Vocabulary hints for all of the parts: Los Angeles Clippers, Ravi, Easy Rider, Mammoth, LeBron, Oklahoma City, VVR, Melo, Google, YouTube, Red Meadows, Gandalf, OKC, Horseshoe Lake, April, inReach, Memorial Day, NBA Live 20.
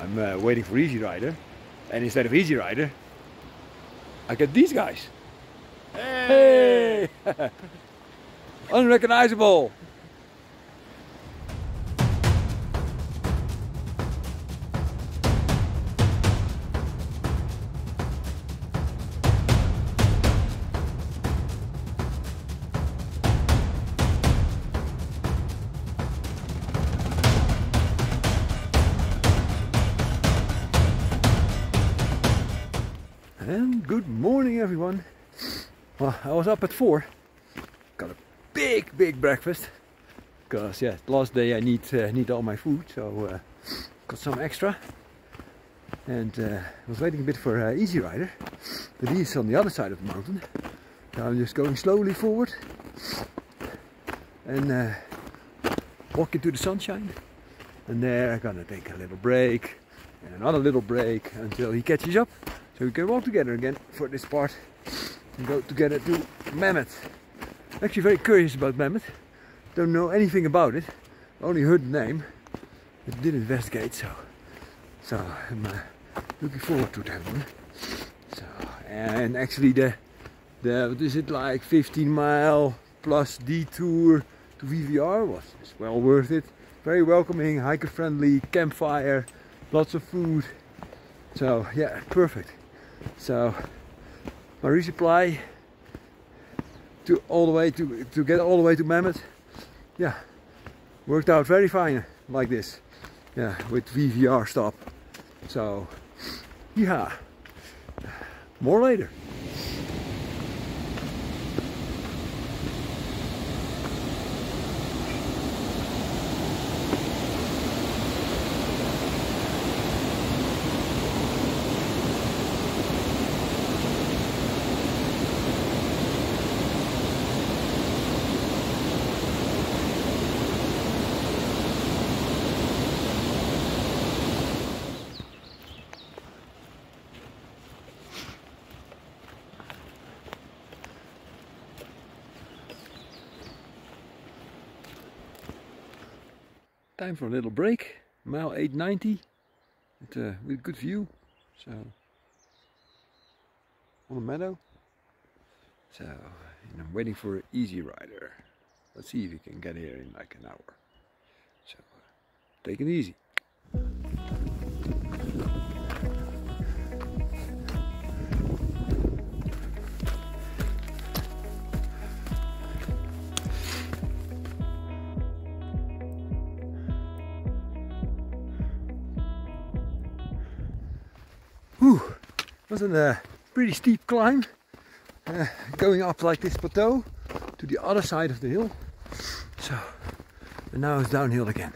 I'm waiting for Easy Rider, and instead of Easy Rider, I get these guys. Hey! Hey. Unrecognizable! And good morning, everyone. Well, I was up at 4, got a big breakfast, because yeah, last day I need all my food, so got some extra. And I was waiting a bit for Easy Rider, but he's on the other side of the mountain. Now I'm just going slowly forward and walk into the sunshine. And there I'm gonna take a little break and another little break until he catches up, so we can walk together again for this part. Go together to Mammoth. I'm actually very curious about Mammoth. Don't know anything about it. Only heard the name. But did investigate, so I'm looking forward to that one. So, and actually the what is it, like 15-mile plus detour to VVR was well worth it. Very welcoming, hiker-friendly, campfire, lots of food. So yeah, perfect. So. My resupply to all the way to get all the way to Mammoth, yeah, worked out very fine like this, yeah, with VVR stop. So, yeah, more later. Time for a little break, mile 890 with a good view, so on the meadow. So, and I'm waiting for an Easy Rider. Let's see if he can get here in like an hour. So, take it easy. It was a pretty steep climb, going up like this plateau to the other side of the hill. So, and now it's downhill again.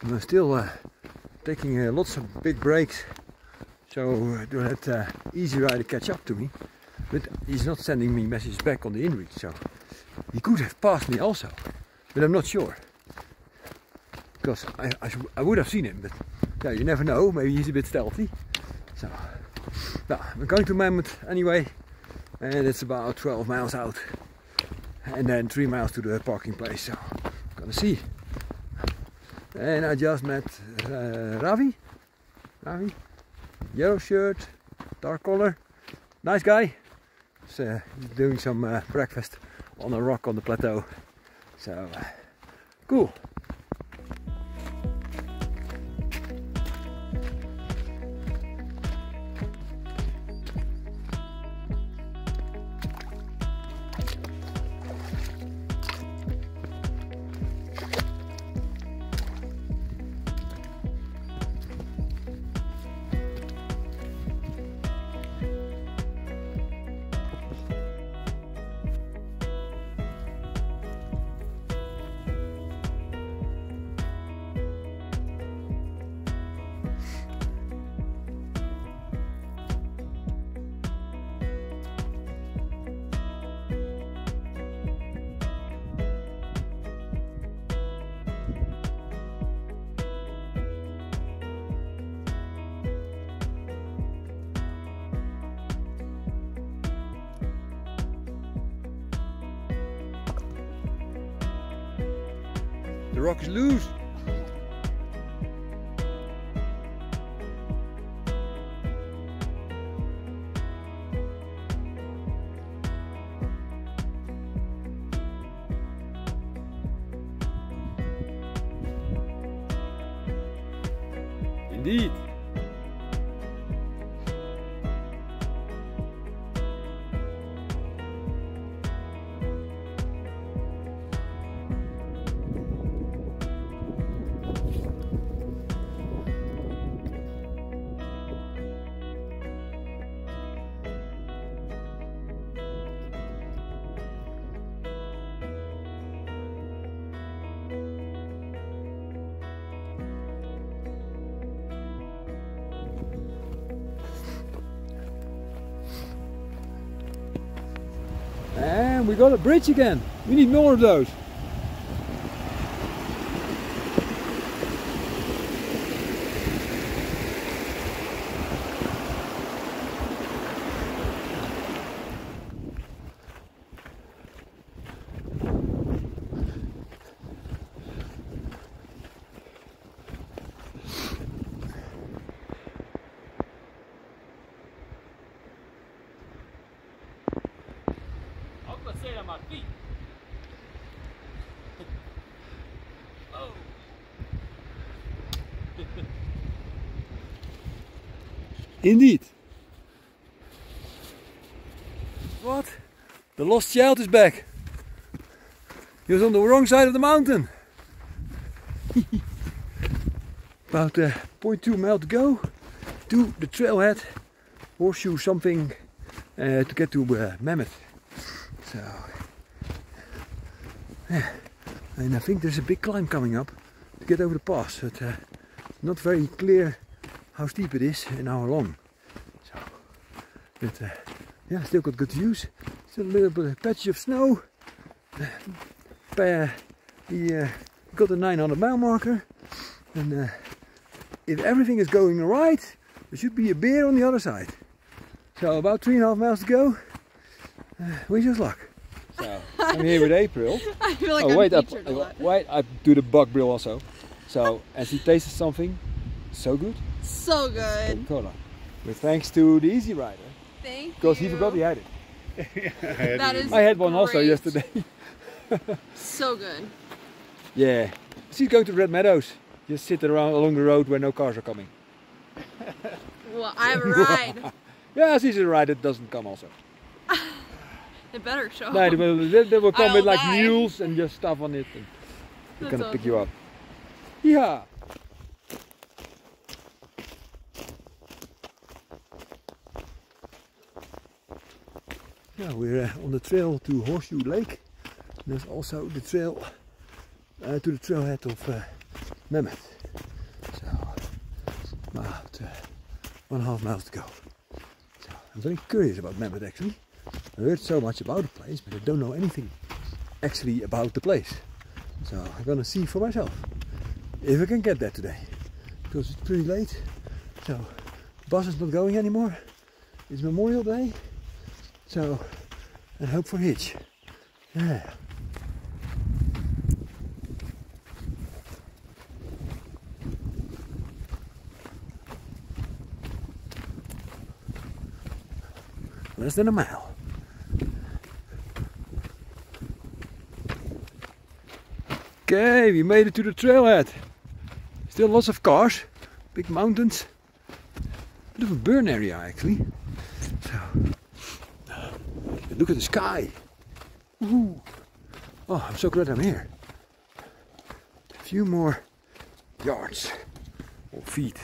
And I'm still taking lots of big breaks, so to let Easy Rider catch up to me. But he's not sending me messages back on the inReach, so he could have passed me also, but I'm not sure. Because I would have seen him, but yeah, you never know, maybe he's a bit stealthy. So, no, we're going to Mammoth anyway, and it's about 12 miles out, and then 3 miles to the parking place, so we're gonna see. And I just met Ravi, yellow shirt, dark color, nice guy. He's doing some breakfast on a rock on the plateau, so cool. The rock is loose. indeed. And we got a bridge again. We need more of those. My feet. Oh. Indeed. What? The lost child is back. He was on the wrong side of the mountain. About 0.2 mile to go to the trailhead, Horseshoe something, to get to Mammoth. So, yeah. And I think there's a big climb coming up to get over the pass, but not very clear how steep it is and how long. So, but yeah, still got good views. Still a little bit of patch of snow. We got the 900 mile marker, and if everything is going right, there should be a bear on the other side. So about 3.5 miles to go. Wish us luck. So, I'm here with April. I feel like I do the bug brill also. So, and she tasted something so good. So good. Cola. With thanks to the Easy Rider. Thank you. Because he forgot he had it. I had one also yesterday. So good. Yeah. She's going to Red Meadows. Just sit around along the road where no cars are coming. Well, I have a ride. Yeah, she's a ride that doesn't come also. They better show. No, they will come with like mules and just stuff on it. And they're gonna pick you up. Yeah. Yeah, we're on the trail to Horseshoe Lake. And there's also the trail to the trailhead of Mammoth. So about 1.5 miles to go. So I'm very curious about Mammoth actually. I heard so much about the place, but I don't know anything actually about the place. So I'm gonna see for myself if I can get there today, because it's pretty late. So the bus is not going anymore. It's Memorial Day. So I hope for hitch. Yeah. Less than a mile. Okay, we made it to the trailhead. Still lots of cars, big mountains. Bit of a burn area actually. So, look at the sky. Woohoo. Oh, I'm so glad I'm here. A few more yards or feet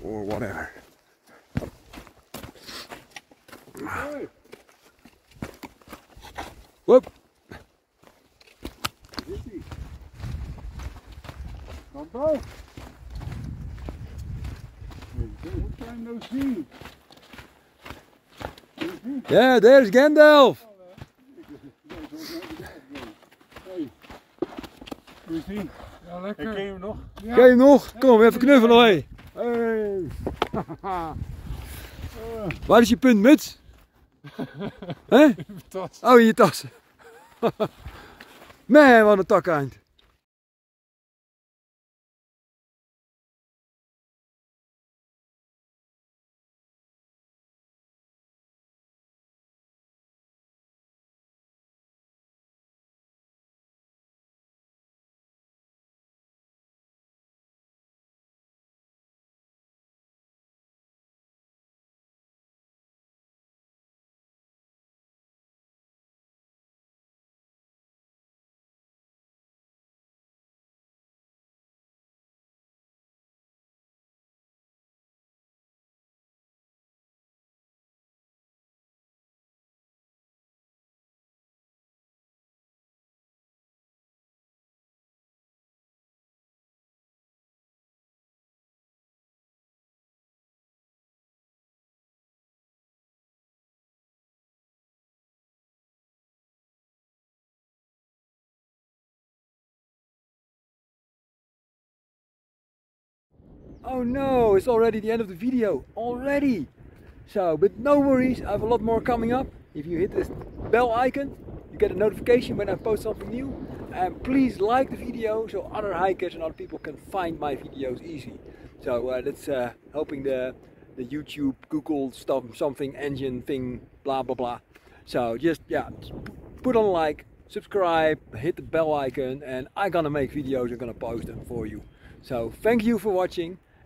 or whatever. Whoop. What time no see? Yeah, there's Gandalf. Hoe is die? Ja, lekker. Ken je hem nog? Ja. Ken je hem nog? Kom, even knuffelen, hé. Hey. Waar is je puntmuts? Hè? In mijn tas. Oh, in je tas. Man, wat een tak eind. Oh no, it's already the end of the video, already! So, but no worries, I have a lot more coming up. If you hit this bell icon, you get a notification when I post something new. And please like the video, so other hikers and other people can find my videos easy. So that's helping the YouTube, Google stuff, something, engine thing, blah blah blah. So just, yeah, put on a like, subscribe, hit the bell icon, and I'm gonna make videos, I'm gonna post them for you. So thank you for watching,